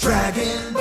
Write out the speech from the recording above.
Dragons. Dragon.